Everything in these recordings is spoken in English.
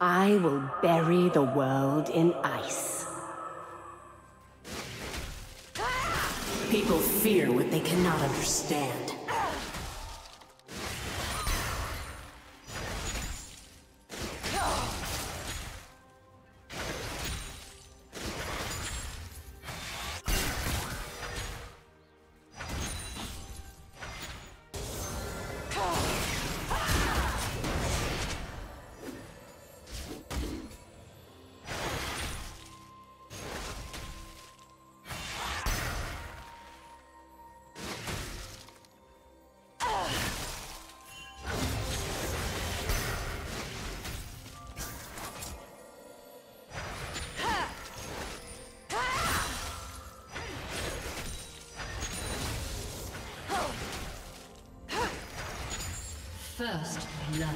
I will bury the world in ice. People fear what they cannot understand. First blood.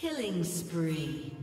Killing spree.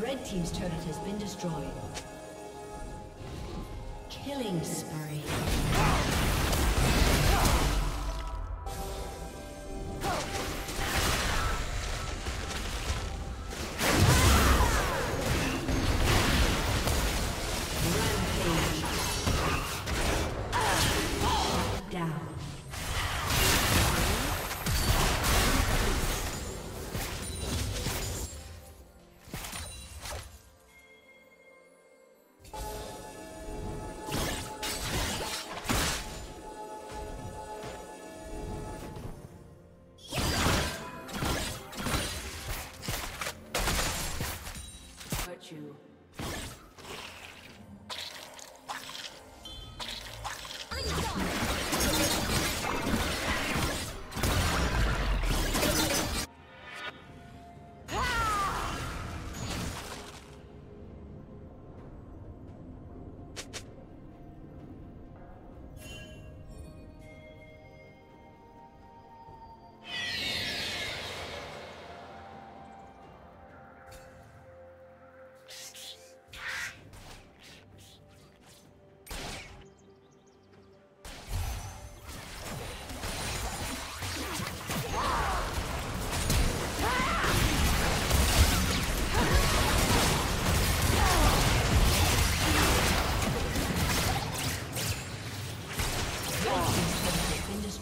Red team's turret has been destroyed. Killing spree. Rampage. Down.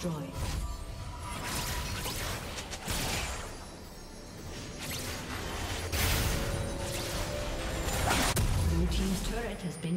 destroyed. Blue team's turret has been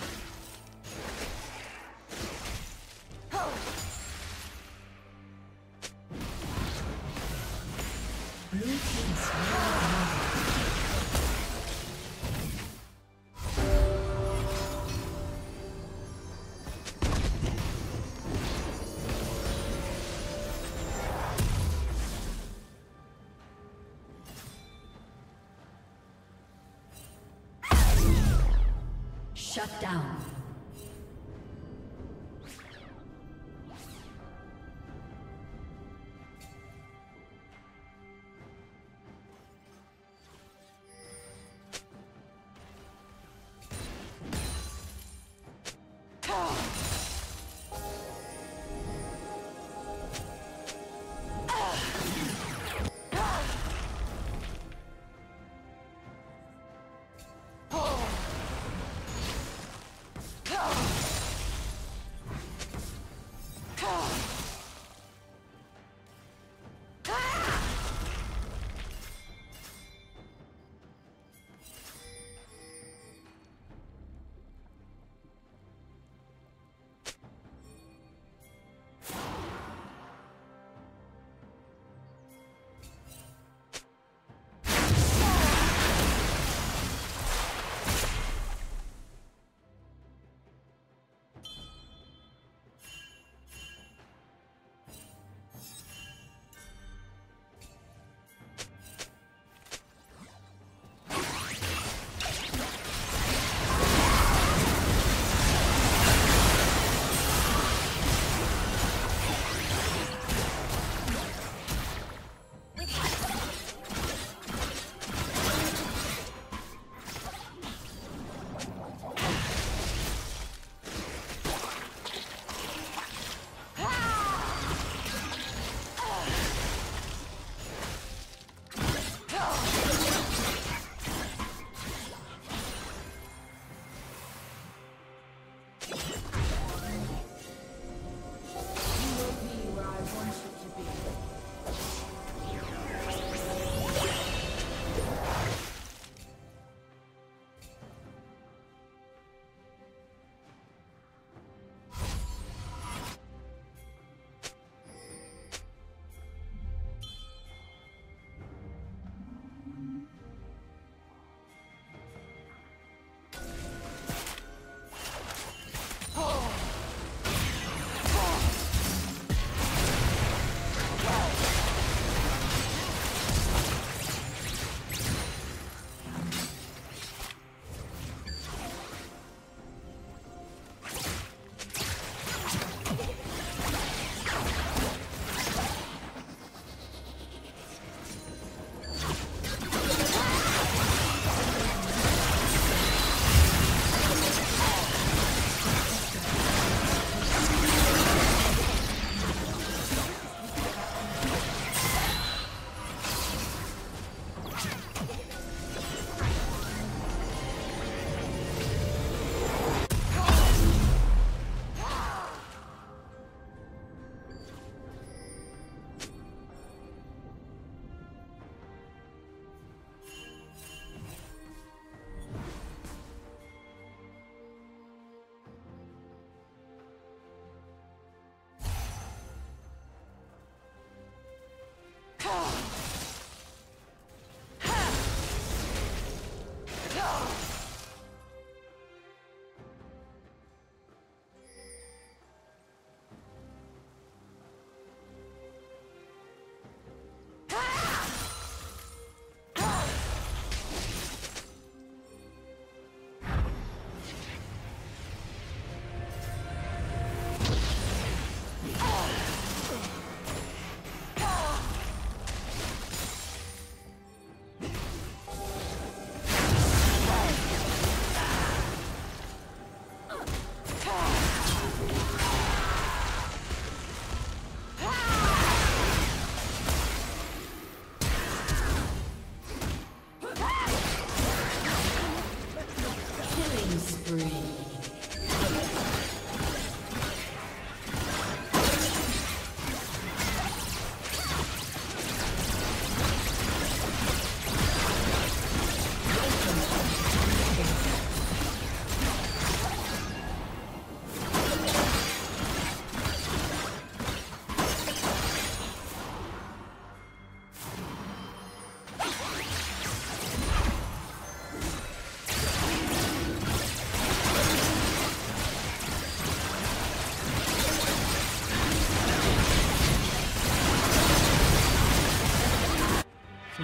Shut down.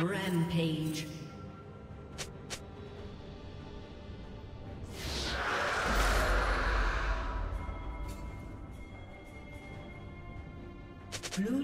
Rampage. Blue